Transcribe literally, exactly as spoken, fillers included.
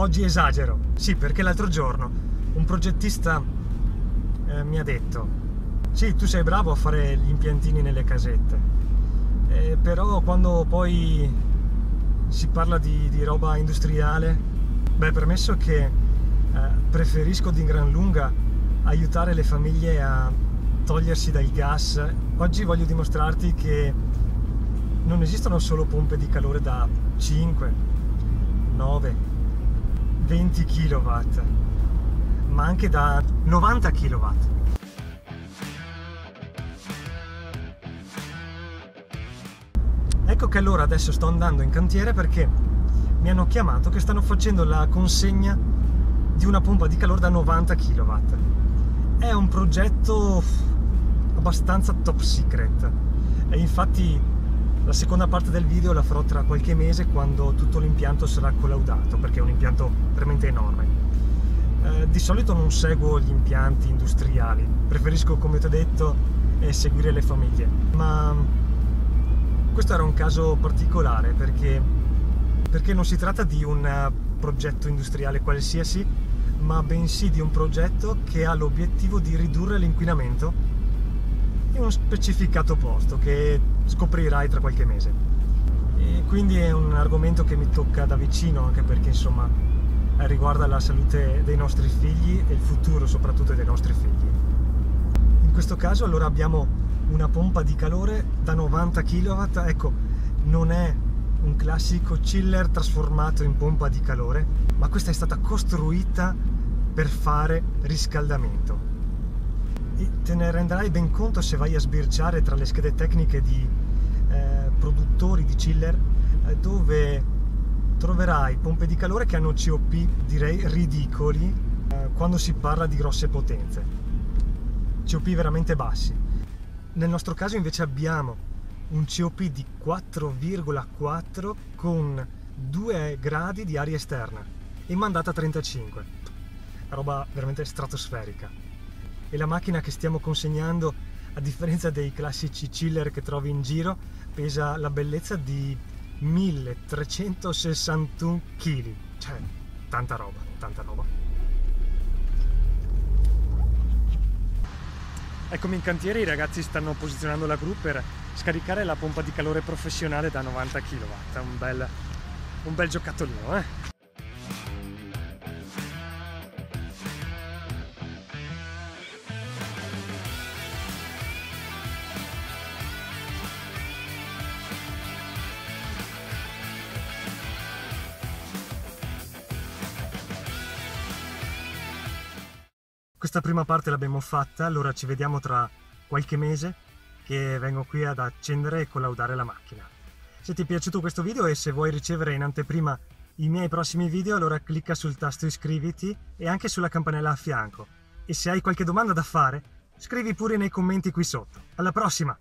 Oggi esagero, sì, perché l'altro giorno un progettista eh, mi ha detto: sì, tu sei bravo a fare gli impiantini nelle casette, eh, però quando poi si parla di, di roba industriale, beh, premesso che eh, preferisco di gran lunga aiutare le famiglie a togliersi dal gas, oggi voglio dimostrarti che non esistono solo pompe di calore da cinque, nove, venti chilowatt, ma anche da novanta chilowatt. Ecco che allora adesso sto andando in cantiere perché mi hanno chiamato che stanno facendo la consegna di una pompa di calore da novanta chilowatt. È un progetto abbastanza top secret e infatti la seconda parte del video la farò tra qualche mese, quando tutto l'impianto sarà collaudato, perché è un impianto veramente enorme. Eh, di solito non seguo gli impianti industriali, preferisco, come ti ho detto, eh, seguire le famiglie, ma questo era un caso particolare perché, perché non si tratta di un progetto industriale qualsiasi, ma bensì di un progetto che ha l'obiettivo di ridurre l'inquinamento in uno specificato posto che scoprirai tra qualche mese. E quindi è un argomento che mi tocca da vicino, anche perché insomma riguarda la salute dei nostri figli e il futuro soprattutto dei nostri figli. In questo caso allora abbiamo una pompa di calore da novanta chilowatt, ecco, non è un classico chiller trasformato in pompa di calore, ma questa è stata costruita per fare riscaldamento. Te ne renderai ben conto se vai a sbirciare tra le schede tecniche di eh, produttori di chiller, eh, dove troverai pompe di calore che hanno C O P direi ridicoli eh, quando si parla di grosse potenze, C O P veramente bassi. Nel nostro caso invece abbiamo un C O P di quattro virgola quattro con due gradi di aria esterna e mandata a trentacinque, roba veramente stratosferica. E la macchina che stiamo consegnando, a differenza dei classici chiller che trovi in giro, pesa la bellezza di milletrecentosessantuno chili, cioè tanta roba, tanta roba. Eccomi in cantiere, i ragazzi stanno posizionando la gru per scaricare la pompa di calore professionale da novanta chilowatt, un bel, un bel giocattolino, eh? Questa prima parte l'abbiamo fatta, allora ci vediamo tra qualche mese che vengo qui ad accendere e collaudare la macchina. Se ti è piaciuto questo video e se vuoi ricevere in anteprima i miei prossimi video, allora clicca sul tasto iscriviti e anche sulla campanella a fianco. E se hai qualche domanda da fare, scrivi pure nei commenti qui sotto. Alla prossima!